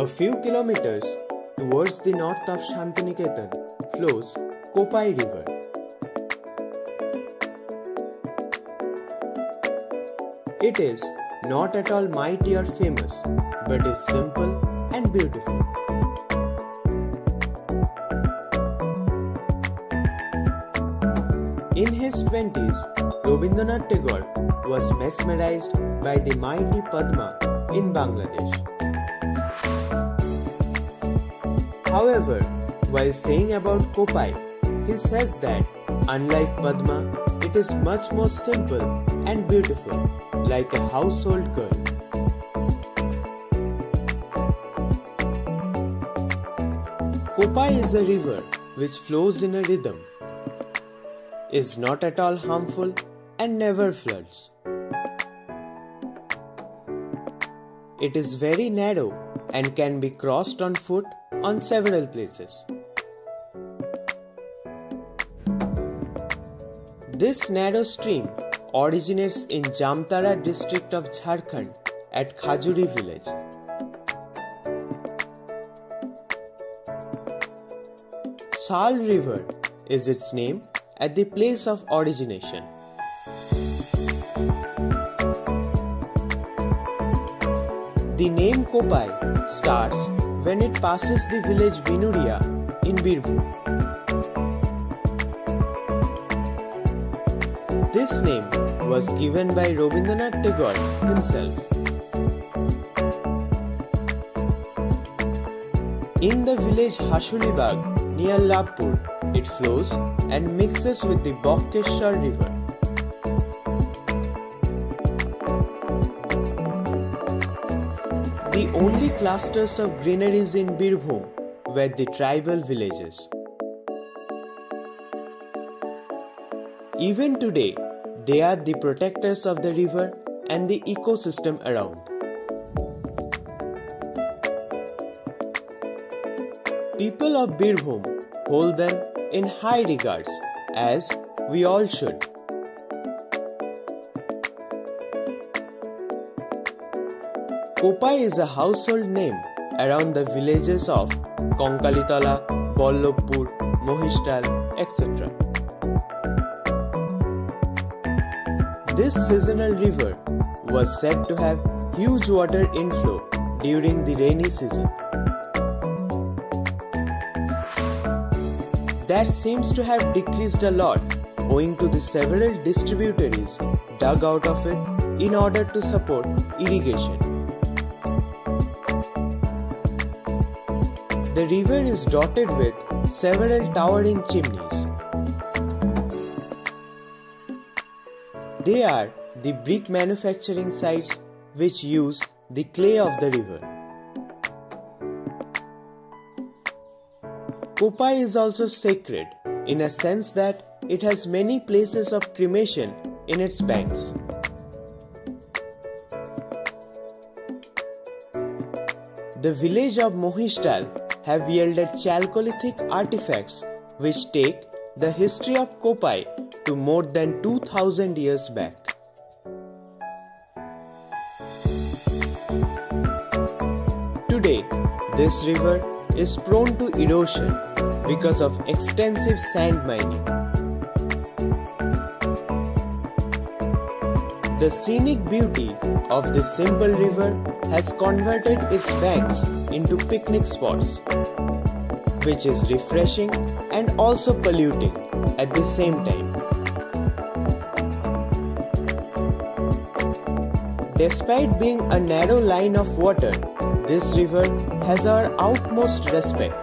A few kilometers towards the north of Shantiniketan flows Kopai River. It is not at all mighty or famous, but is simple and beautiful. In his 20s, Rabindranath Tagore was mesmerized by the mighty Padma in Bangladesh. However, while saying about Kopai, he says that, unlike Padma, it is much more simple and beautiful, like a household girl. Kopai is a river which flows in a rhythm, is not at all harmful and never floods. It is very narrow and can be crossed on foot on several places. This narrow stream originates in Jamtara district of Jharkhand at Khajuri village. Sal River is its name at the place of origination. The name Kopai starts when it passes the village Vinuria in Birbhum. This name was given by Rabindranath Tagore himself. In the village Hashulibagh near Lapur, it flows and mixes with the Bokkeshar river. The only clusters of greeneries in Birbhum were the tribal villages. Even today, they are the protectors of the river and the ecosystem around. People of Birbhum hold them in high regards, as we all should. Kopai is a household name around the villages of Konkalitala, Pollopur, Mohishtal, etc. This seasonal river was said to have huge water inflow during the rainy season. That seems to have decreased a lot owing to the several distributaries dug out of it in order to support irrigation. The river is dotted with several towering chimneys. They are the brick manufacturing sites which use the clay of the river. Kopai is also sacred in a sense that it has many places of cremation in its banks. The village of Mohishtal have yielded Chalcolithic artifacts which take the history of Kopai to more than 2000 years back. Today, this river is prone to erosion because of extensive sand mining. The scenic beauty of this simple river has converted its banks into picnic spots, which is refreshing and also polluting at the same time. Despite being a narrow line of water, this river has our utmost respect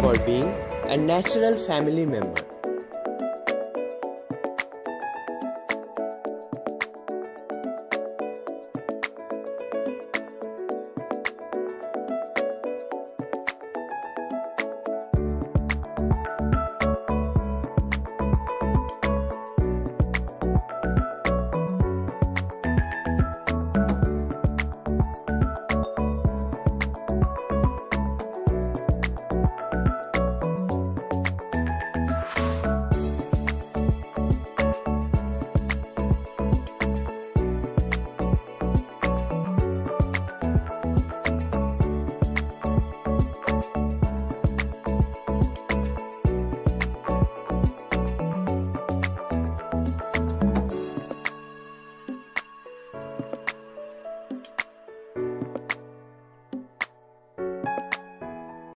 for being a natural family member.